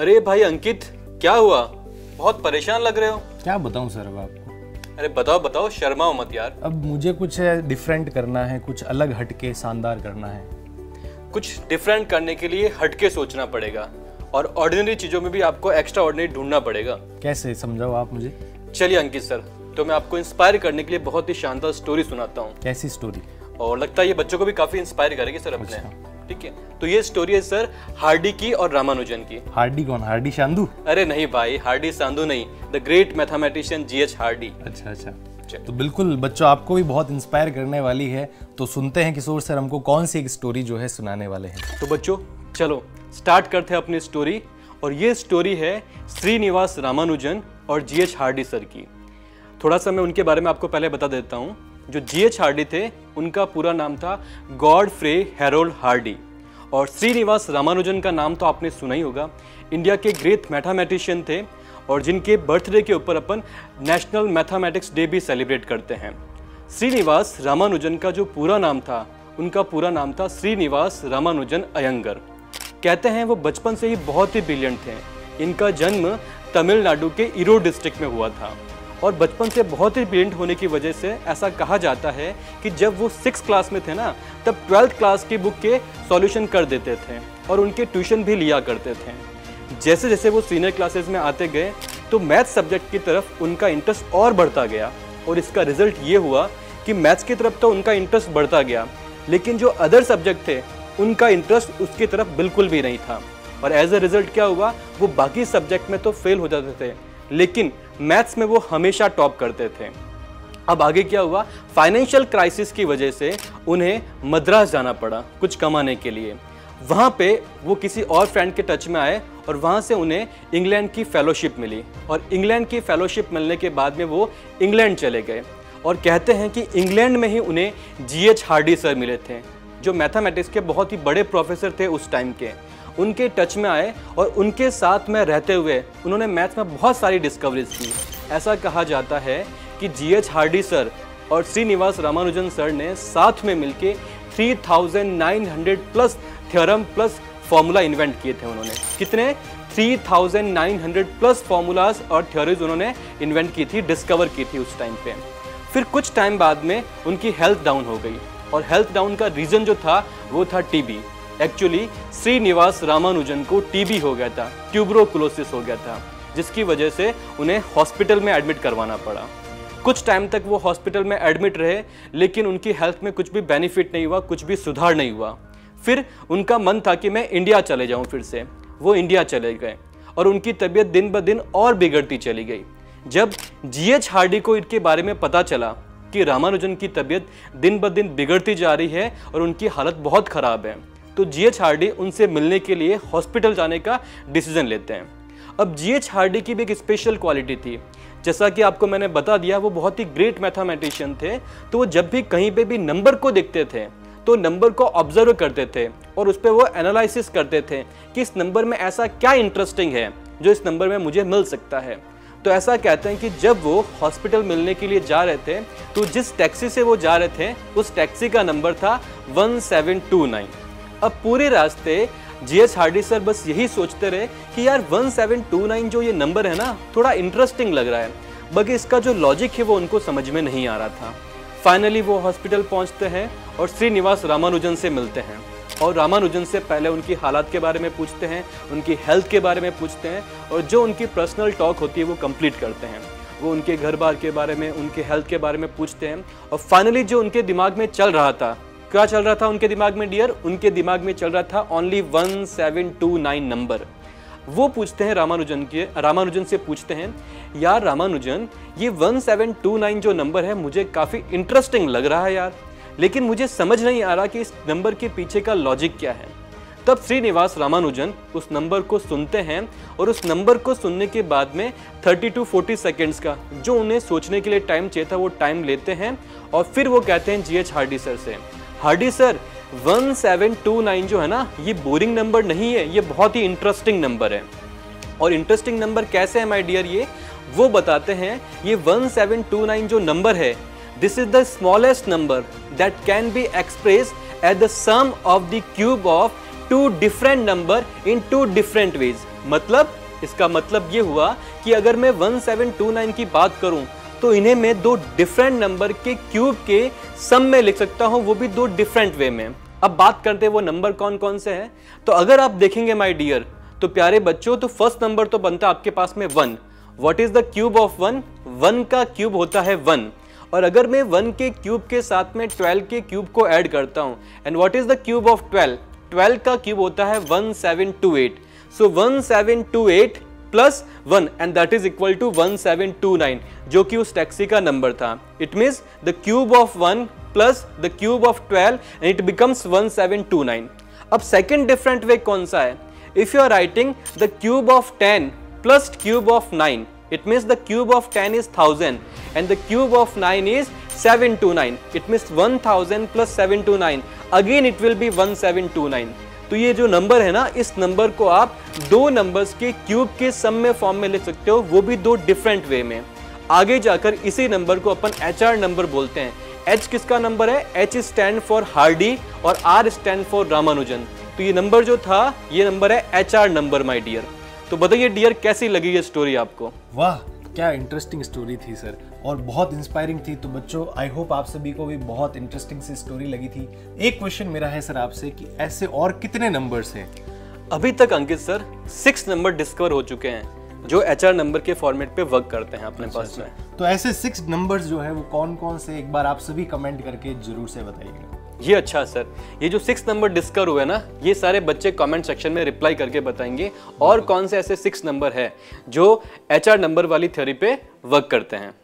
अरे भाई अंकित, क्या हुआ? बहुत परेशान लग रहे हो। क्या बताऊं सर अब आपको। अरे बताओ बताओ, शर्माओ मत यार। अब मुझे कुछ डिफरेंट करना है, कुछ अलग हटके शानदार करना है। कुछ डिफरेंट करने के लिए हटके सोचना पड़ेगा और ऑर्डिनरी चीज़ों में भी आपको एक्स्ट्रा ऑर्डिनरी ढूंढना पड़ेगा। कैसे, समझाओ आप मुझे। चलिए अंकित सर, तो मैं आपको इंस्पायर करने के लिए बहुत ही शानदार स्टोरी सुनाता हूँ। कैसी स्टोरी? और लगता है ये बच्चों को भी काफी इंस्पायर करेगी सर अपने। ठीक है, तो ये स्टोरी है सर हार्डी की और रामानुजन की। हार्डी कौन? हार्डी सांधू? अरे नहीं भाई, हार्डी सांधू नहीं, the great mathematician G H Hardy. अच्छा अच्छा, तो बिल्कुल बच्चों आपको भी बहुत इंस्पायर करने वाली है। तो सुनते हैं किशोर सर हमको कौन सी एक स्टोरी जो है सुनाने वाले हैं। तो बच्चों चलो स्टार्ट करते हैं अपनी स्टोरी। और ये स्टोरी है श्रीनिवास रामानुजन और जीएच हार्डी सर की। थोड़ा सा मैं उनके बारे में आपको पहले बता देता हूँ। जो जीएच हार्डी थे उनका पूरा नाम था गॉडफ्रे हैरोल्ड हार्डी। और श्रीनिवास रामानुजन का नाम तो आपने सुना ही होगा, इंडिया के ग्रेट मैथमेटिशियन थे और जिनके बर्थडे के ऊपर अपन नेशनल मैथमेटिक्स डे भी सेलिब्रेट करते हैं। श्रीनिवास रामानुजन का जो पूरा नाम था, उनका पूरा नाम था श्रीनिवास रामानुजन अयंगर। कहते हैं वो बचपन से ही बहुत ही ब्रिलियंट थे। इनका जन्म तमिलनाडु के ईरोड डिस्ट्रिक्ट में हुआ था और बचपन से बहुत ही ब्रिलियंट होने की वजह से ऐसा कहा जाता है कि जब वो 6th क्लास में थे ना, तब 12th क्लास की बुक के सॉल्यूशन कर देते थे और उनके ट्यूशन भी लिया करते थे। जैसे जैसे वो सीनियर क्लासेस में आते गए तो मैथ्स सब्जेक्ट की तरफ उनका इंटरेस्ट और बढ़ता गया और इसका रिजल्ट ये हुआ कि मैथ्स की तरफ तो उनका इंटरेस्ट बढ़ता गया, लेकिन जो अदर सब्जेक्ट थे उनका इंटरेस्ट उसकी तरफ बिल्कुल भी नहीं था। और एज अ रिजल्ट क्या हुआ, वो बाकी सब्जेक्ट में तो फेल हो जाते थे लेकिन मैथ्स में वो हमेशा टॉप करते थे। अब आगे क्या हुआ, फाइनेंशियल क्राइसिस की वजह से उन्हें मद्रास जाना पड़ा कुछ कमाने के लिए। वहाँ पे वो किसी और फ्रेंड के टच में आए और वहाँ से उन्हें इंग्लैंड की फेलोशिप मिली। और इंग्लैंड की फेलोशिप मिलने के बाद में वो इंग्लैंड चले गए और कहते हैं कि इंग्लैंड में ही उन्हें जीएच हार्डी सर मिले थे, जो मैथमेटिक्स के बहुत ही बड़े प्रोफेसर थे उस टाइम के। उनके टच में आए और उनके साथ में रहते हुए उन्होंने मैथ्स में बहुत सारी डिस्कवरीज की। ऐसा कहा जाता है कि जीएच हार्डी सर और श्रीनिवास रामानुजन सर ने साथ में मिलके 3900 plus theorem plus formula invent किए थे उन्होंने। कितने? 3900 प्लस फॉर्मूलाज और थ्योरीज उन्होंने इन्वेंट की थी, डिस्कवर की थी उस टाइम पे। फिर कुछ टाइम बाद में उनकी हेल्थ डाउन हो गई और हेल्थ डाउन का रीज़न जो था वो था टीबी। एक्चुअली श्रीनिवास रामानुजन को टीबी हो गया था, ट्यूबरोकुलोसिस हो गया था, जिसकी वजह से उन्हें हॉस्पिटल में एडमिट करवाना पड़ा। कुछ टाइम तक वो हॉस्पिटल में एडमिट रहे लेकिन उनकी हेल्थ में कुछ भी बेनिफिट नहीं हुआ, कुछ भी सुधार नहीं हुआ। फिर उनका मन था कि मैं इंडिया चले जाऊं। फिर से वो इंडिया चले गए और उनकी तबीयत दिन ब दिन और बिगड़ती चली गई। जब जीएच हार्डी को इनके बारे में पता चला कि रामानुजन की तबीयत दिन ब दिन बिगड़ती जा रही है और उनकी हालत बहुत ख़राब है, तो जीएच हार्डी उनसे मिलने के लिए हॉस्पिटल जाने का डिसीजन लेते हैं। अब जीएच हार्डी की भी एक स्पेशल क्वालिटी थी, जैसा कि आपको मैंने बता दिया वो बहुत ही ग्रेट मैथमेटिशियन थे। तो वो जब भी कहीं पे भी नंबर को देखते थे तो नंबर को ऑब्जर्व करते थे और उस पर वो एनालिसिस करते थे कि इस नंबर में ऐसा क्या इंटरेस्टिंग है जो इस नंबर में मुझे मिल सकता है। तो ऐसा कहते हैं कि जब वो हॉस्पिटल मिलने के लिए जा रहे थे तो जिस टैक्सी से वो जा रहे थे उस टैक्सी का नंबर था 1729। अब पूरे रास्ते जीएच हार्डी सर बस यही सोचते रहे कि यार 1729 जो ये नंबर है ना, थोड़ा इंटरेस्टिंग लग रहा है, बाकी इसका जो लॉजिक है वो उनको समझ में नहीं आ रहा था। फाइनली वो हॉस्पिटल पहुंचते हैं और श्रीनिवास रामानुजन से मिलते हैं और रामानुजन से पहले उनकी हालात के बारे में पूछते हैं, उनकी हेल्थ के बारे में पूछते हैं और जो उनकी पर्सनल टॉक होती है वो कंप्लीट करते हैं। वो उनके घर बार के बारे में, उनके हेल्थ के बारे में पूछते हैं और फाइनली जो उनके दिमाग में चल रहा था, क्या चल रहा था उनके दिमाग में डियर? उनके दिमाग में चल रहा था ओनली 1729 नंबर। वो पूछते हैं रामानुजन से पूछते हैं, यार रामानुजन ये 1729 जो नंबर है मुझे काफ़ी इंटरेस्टिंग लग रहा है यार, लेकिन मुझे समझ नहीं आ रहा कि इस नंबर के पीछे का लॉजिक क्या है। तब श्रीनिवास रामानुजन उस नंबर को सुनते हैं और उस नंबर को सुनने के बाद में 30 to 40 सेकेंड्स का जो उन्हें सोचने के लिए टाइम चाहिए था वो टाइम लेते हैं और फिर वो कहते हैं जीएच हार्डी सर से, हार्डी सर 1729 जो है ना ये बोरिंग नंबर नहीं है, ये बहुत ही इंटरेस्टिंग नंबर है। और इंटरेस्टिंग नंबर कैसे है माय डियर ये? वो बताते हैं ये 1729 जो नंबर है, this is the smallest number that can be express at the sum of the cube of 2 different number in 2 different ways. मतलब इसका मतलब ये हुआ कि अगर मैं 1729 की बात करूं तो इन्हें मैं दो डिफरेंट नंबर के क्यूब के सम में लिख सकता हूं, वो भी दो डिफरेंट वे में। अब बात करते हैं वो नंबर कौन कौन से हैं। तो अगर आप देखेंगे माय डियर, तो प्यारे बच्चों, तो फर्स्ट नंबर तो बनता है आपके पास में 1। What is the cube of 1? 1 का क्यूब होता है 1। और अगर मैं 1 के क्यूब के साथ में 12 के क्यूब को ऐड करता हूं, and what is the cube of 12? 12 का क्यूब होता है 1728। So 1728 plus 1 and that is equal to 1729, जो कि उस टैक्सी का नंबर था। It means the cube of 1 plus the cube of 12 and it becomes 1729। अब सेकेंड डिफरेंट वे कौन सा है? If you are writing the cube of 10 plus cube of 9, it means the cube of 10 is 1000 and the cube of 9 is 729, it means 1000 plus 729, again it will be 1729। तो ये जो number है ना, इस number को आप दो नंबर्स के क्यूब के सम में फॉर्म में लिख सकते हो, वो भी दो डिफरेंट वे में। आगे जाकर इसी नंबर को अपन HR नंबर बोलते हैं। H किसका नंबर है? H स्टैंड फॉर हार्डी और R स्टैंड फॉर रामानुजन। तो ये नंबर जो था, ये नंबर है HR नंबर माय डियर। तो बताइए डियर, कैसी लगी ये स्टोरी आपको? वाह, क्या इंटरेस्टिंग स्टोरी थी सर, और बहुत इंस्पायरिंग थी। तो बच्चों, आई होप आप सभी को भी बहुत इंटरेस्टिंग सी स्टोरी लगी थी। एक क्वेश्चन मेरा है सर आपसे कि ऐसे और कितने नंबर्स हैं? अभी तक अंकित सर 6 नंबर डिस्कवर हो चुके हैं जो HR नंबर के फॉर्मेट पे वर्क करते हैं अपने पास में। तो ऐसे 6 नंबर्स जो है वो कौन कौन से, एक बार आप सभी कमेंट करके जरूर से बताइएगा। ये अच्छा सर, ये जो 6 नंबर डिस्कवर हुए ना, ये सारे बच्चे कमेंट सेक्शन में रिप्लाई करके बताएंगे और कौन से ऐसे 6 नंबर है जो HR नंबर वाली थ्योरी पे वर्क करते हैं।